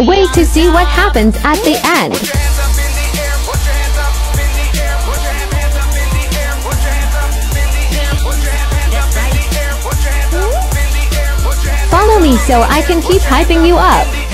Wait to see what happens at the end. Follow me so I can keep hyping you up.